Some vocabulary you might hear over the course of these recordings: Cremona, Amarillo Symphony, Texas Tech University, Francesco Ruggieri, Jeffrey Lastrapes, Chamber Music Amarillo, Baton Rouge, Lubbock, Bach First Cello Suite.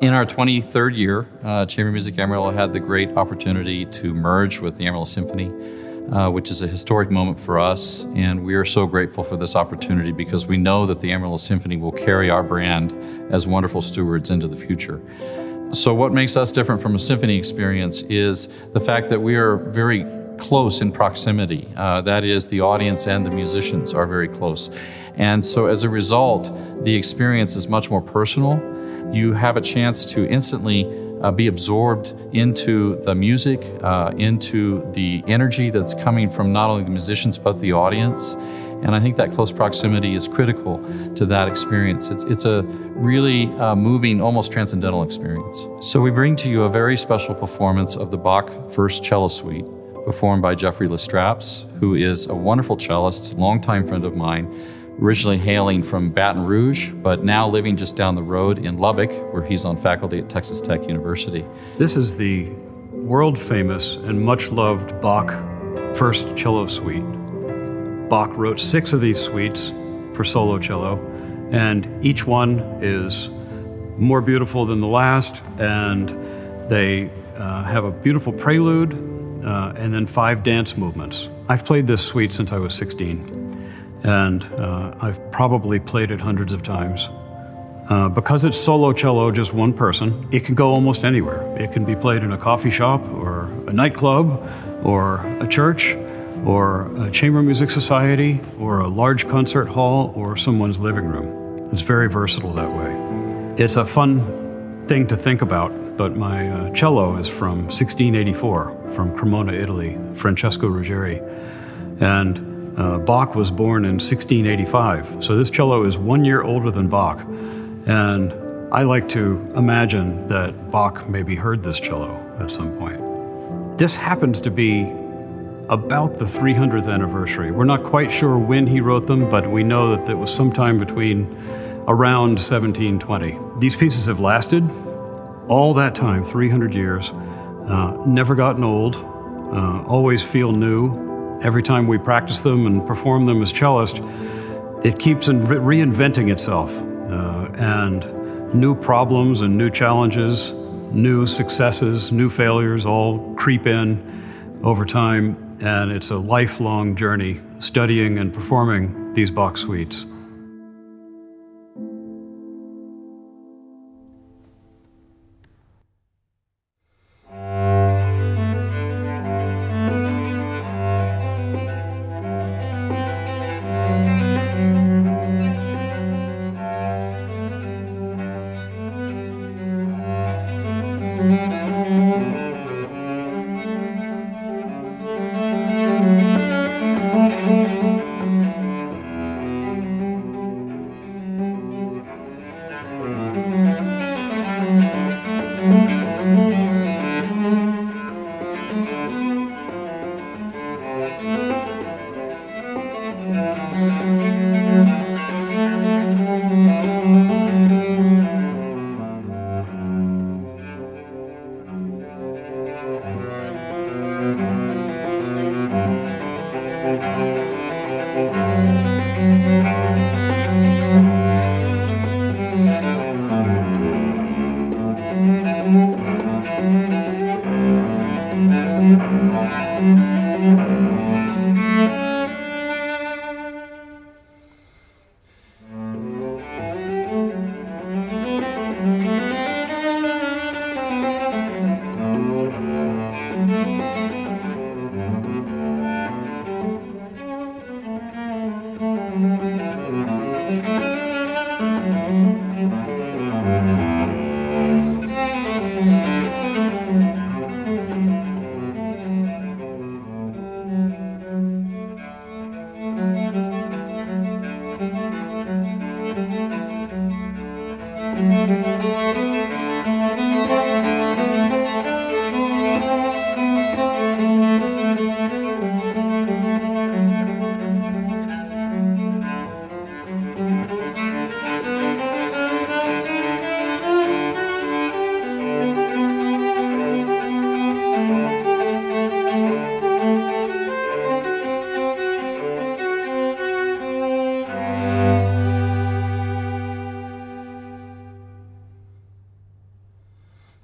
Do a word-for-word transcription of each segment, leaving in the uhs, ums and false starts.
In our twenty-third year, uh, Chamber Music Amarillo had the great opportunity to merge with the Amarillo Symphony, uh, which is a historic moment for us, and we are so grateful for this opportunity because we know that the Amarillo Symphony will carry our brand as wonderful stewards into the future. So what makes us different from a symphony experience is the fact that we are very close in proximity. Uh, that is, the audience and the musicians are very close. And so as a result, the experience is much more personal. You have a chance to instantly uh, be absorbed into the music, uh, into the energy that's coming from not only the musicians, but the audience. And I think that close proximity is critical to that experience. It's, it's a really uh, moving, almost transcendental experience. So we bring to you a very special performance of the Bach First Cello Suite, performed by Jeffrey Lastrapes, who is a wonderful cellist, longtime friend of mine, originally hailing from Baton Rouge, but now living just down the road in Lubbock, where he's on faculty at Texas Tech University. This is the world-famous and much-loved Bach First Cello Suite. Bach wrote six of these suites for solo cello, and each one is more beautiful than the last, and they uh, have a beautiful prelude, Uh, and then five dance movements. I've played this suite since I was sixteen, and uh, I've probably played it hundreds of times. Uh, because it's solo cello, just one person, it can go almost anywhere. It can be played in a coffee shop, or a nightclub, or a church, or a chamber music society, or a large concert hall, or someone's living room. It's very versatile that way. It's a fun thing to think about, but my uh, cello is from sixteen eighty-four, from Cremona, Italy, Francesco Ruggieri. And uh, Bach was born in sixteen eighty-five, so this cello is one year older than Bach. And I like to imagine that Bach maybe heard this cello at some point. This happens to be about the three hundredth anniversary. We're not quite sure when he wrote them, but we know that it was sometime between around seventeen twenty. These pieces have lasted all that time, three hundred years, uh, never gotten old, uh, always feel new. Every time we practice them and perform them as cellist, it keeps re reinventing itself, uh, and new problems and new challenges, new successes, new failures all creep in over time, and it's a lifelong journey studying and performing these Bach suites.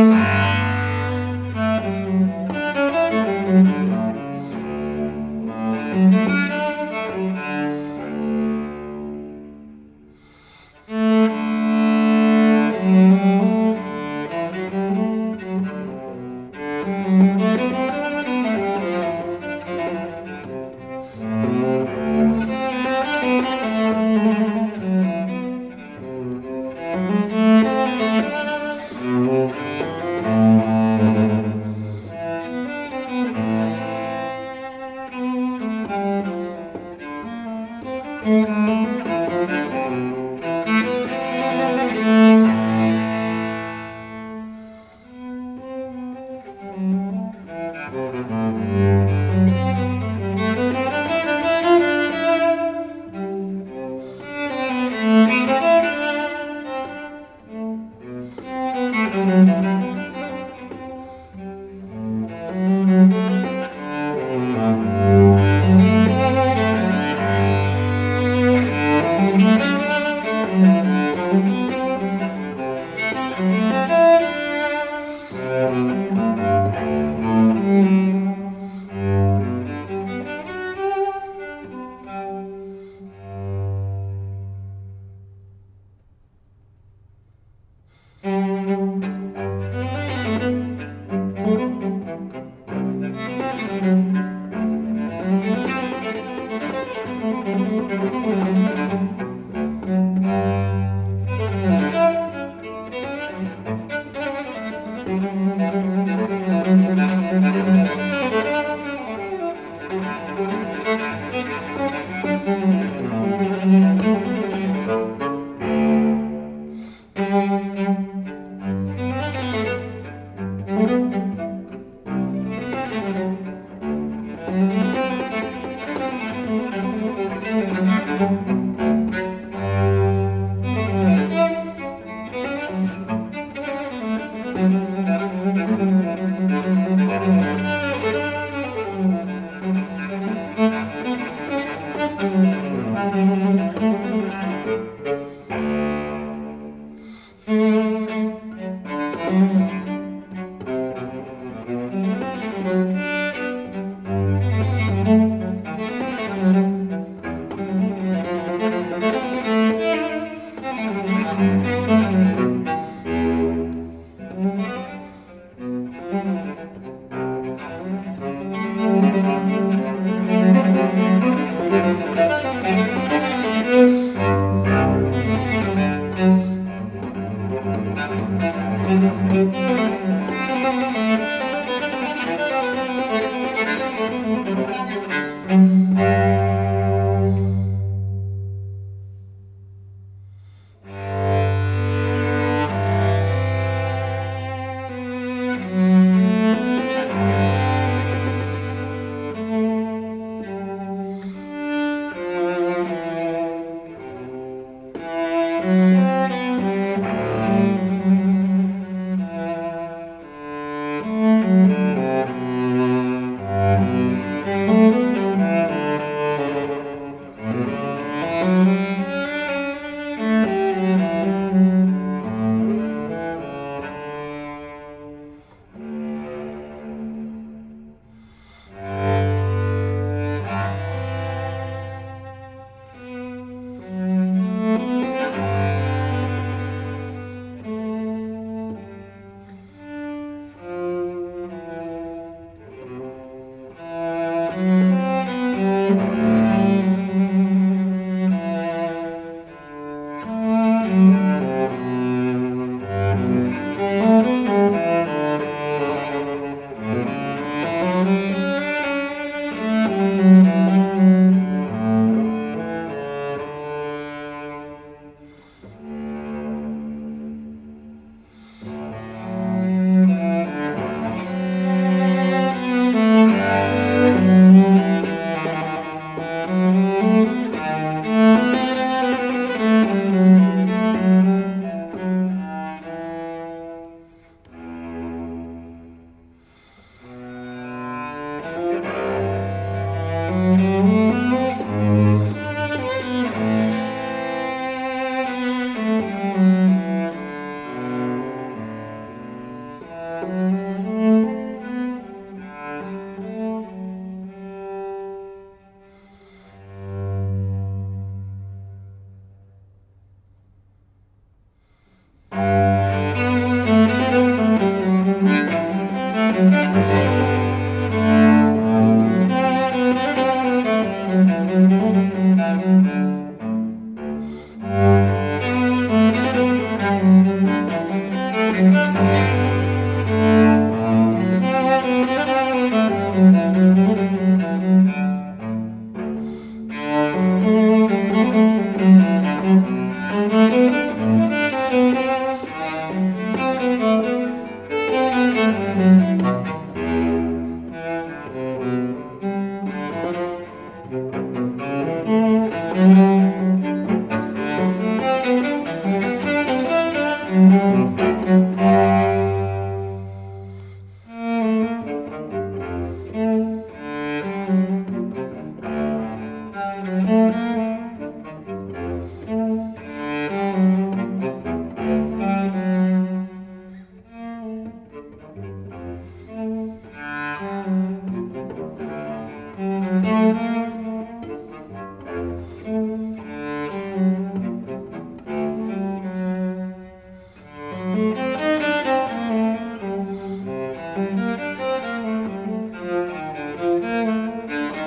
Thank you.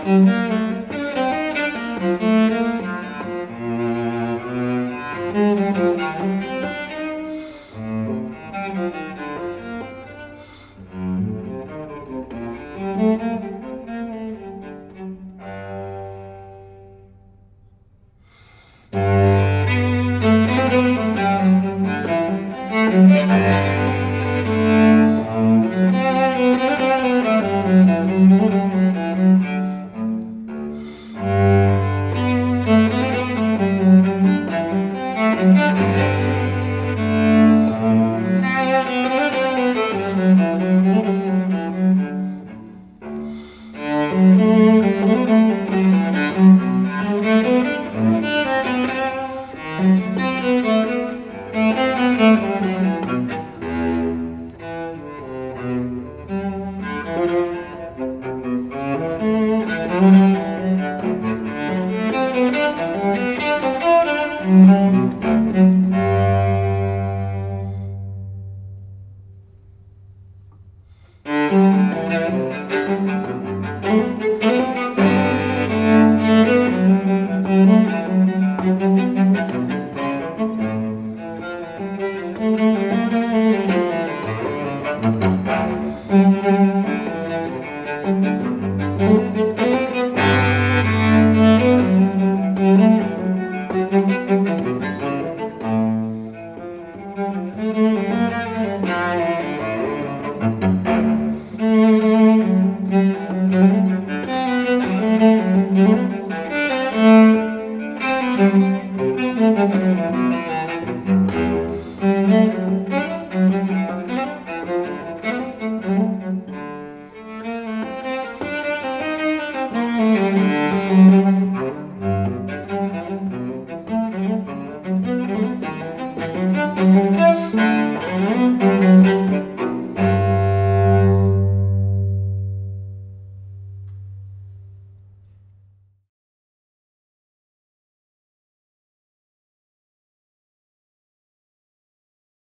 Thank you.